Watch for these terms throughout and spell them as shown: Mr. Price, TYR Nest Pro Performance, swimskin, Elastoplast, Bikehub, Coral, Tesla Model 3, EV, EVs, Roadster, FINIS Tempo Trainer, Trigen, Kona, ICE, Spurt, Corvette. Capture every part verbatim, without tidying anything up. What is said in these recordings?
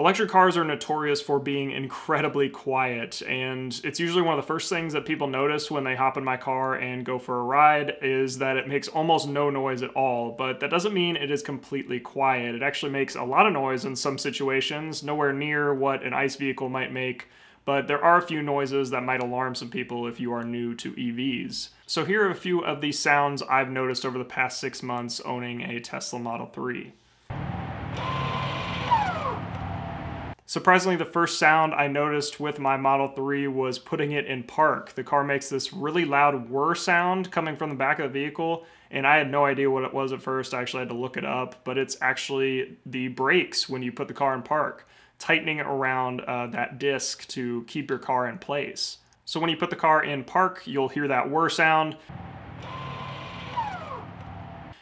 Electric cars are notorious for being incredibly quiet, and it's usually one of the first things that people notice when they hop in my car and go for a ride is that it makes almost no noise at all, but that doesn't mean it is completely quiet. It actually makes a lot of noise in some situations, nowhere near what an ICE vehicle might make, but there are a few noises that might alarm some people if you are new to E Vs. So here are a few of the sounds I've noticed over the past six months owning a Tesla Model three. Surprisingly, the first sound I noticed with my Model three was putting it in park. The car makes this really loud whir sound coming from the back of the vehicle, and I had no idea what it was at first. I actually had to look it up, but it's actually the brakes when you put the car in park, tightening around uh, that disc to keep your car in place. So when you put the car in park, you'll hear that whir sound.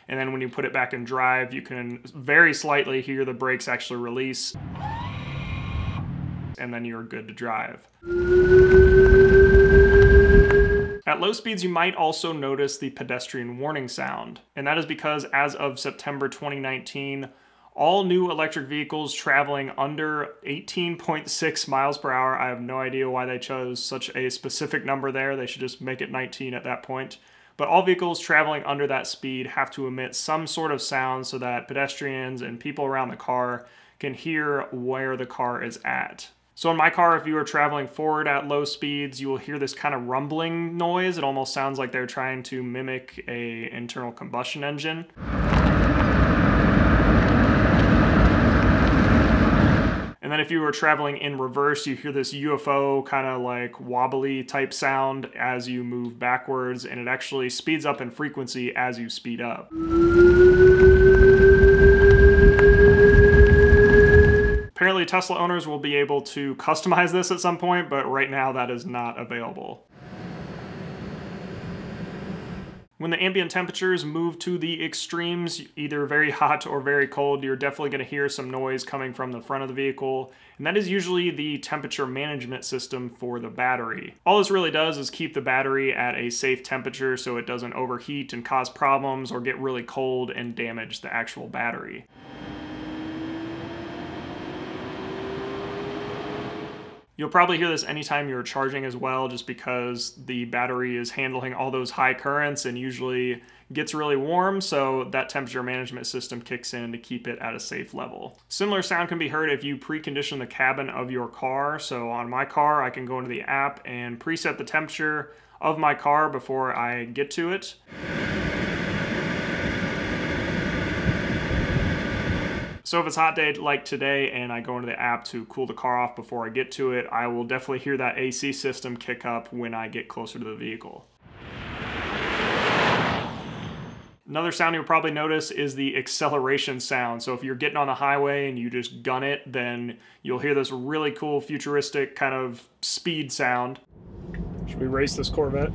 And then when you put it back in drive, you can very slightly hear the brakes actually release. And then you're good to drive. At low speeds, you might also notice the pedestrian warning sound, and that is because as of September twenty nineteen, all new electric vehicles traveling under eighteen point six miles per hour, I have no idea why they chose such a specific number there, they should just make it nineteen at that point, but all vehicles traveling under that speed have to emit some sort of sound so that pedestrians and people around the car can hear where the car is at. So in my car, if you are traveling forward at low speeds, you will hear this kind of rumbling noise. It almost sounds like they're trying to mimic an internal combustion engine. And then if you were traveling in reverse, you hear this U F O kind of like wobbly type sound as you move backwards, and it actually speeds up in frequency as you speed up. Apparently Tesla owners will be able to customize this at some point, but right now that is not available. When the ambient temperatures move to the extremes, either very hot or very cold, you're definitely going to hear some noise coming from the front of the vehicle, and that is usually the temperature management system for the battery. All this really does is keep the battery at a safe temperature so it doesn't overheat and cause problems or get really cold and damage the actual battery. You'll probably hear this anytime you're charging as well, just because the battery is handling all those high currents and usually gets really warm, so that temperature management system kicks in to keep it at a safe level. Similar sound can be heard if you precondition the cabin of your car. So on my car, I can go into the app and preset the temperature of my car before I get to it. So if it's a hot day like today and I go into the app to cool the car off before I get to it, I will definitely hear that A C system kick up when I get closer to the vehicle. Another sound you'll probably notice is the acceleration sound. So if you're getting on the highway and you just gun it, then you'll hear this really cool futuristic kind of speed sound. Should we race this Corvette?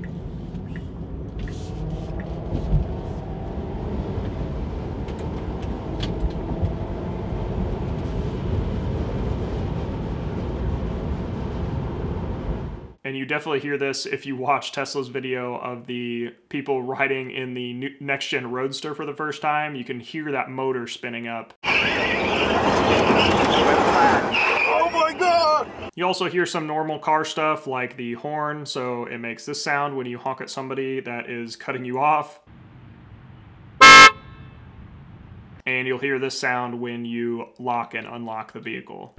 And you definitely hear this if you watch Tesla's video of the people riding in the new next gen Roadster for the first time. You can hear that motor spinning up. Oh my God! You also hear some normal car stuff like the horn, so it makes this sound when you honk at somebody that is cutting you off. And you'll hear this sound when you lock and unlock the vehicle.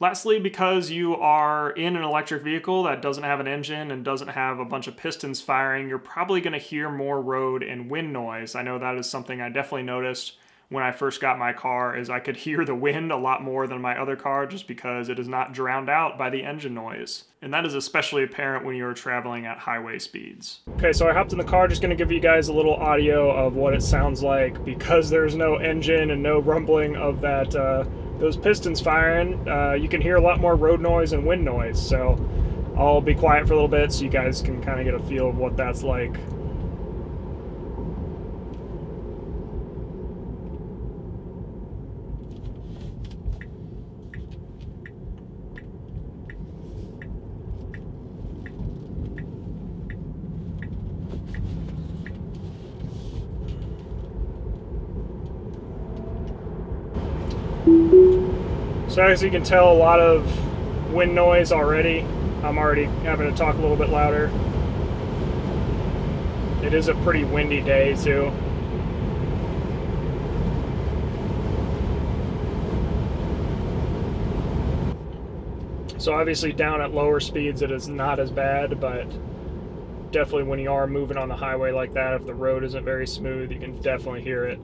Lastly, because you are in an electric vehicle that doesn't have an engine and doesn't have a bunch of pistons firing, you're probably going to hear more road and wind noise. I know that is something I definitely noticed when I first got my car, is I could hear the wind a lot more than my other car just because it is not drowned out by the engine noise. And that is especially apparent when you're traveling at highway speeds. Okay, so I hopped in the car, just going to give you guys a little audio of what it sounds like because there's no engine and no rumbling of that uh, those pistons firing. Uh, you can hear a lot more road noise and wind noise, so I'll be quiet for a little bit so you guys can kind of get a feel of what that's like. So as you can tell, a lot of wind noise already. I'm already having to talk a little bit louder. It is a pretty windy day too. So obviously down at lower speeds it is not as bad, but definitely when you are moving on the highway like that, if the road isn't very smooth, you can definitely hear it.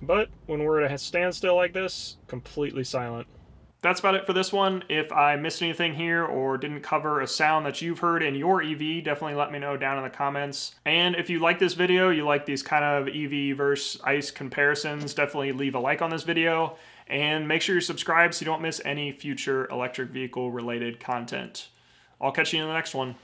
But when we're at a standstill like this, completely silent. That's about it for this one. If I missed anything here or didn't cover a sound that you've heard in your E V, definitely let me know down in the comments. And if you like this video, you like these kind of E V versus ICE comparisons, definitely leave a like on this video. And make sure you're subscribed so you don't miss any future electric vehicle related content. I'll catch you in the next one.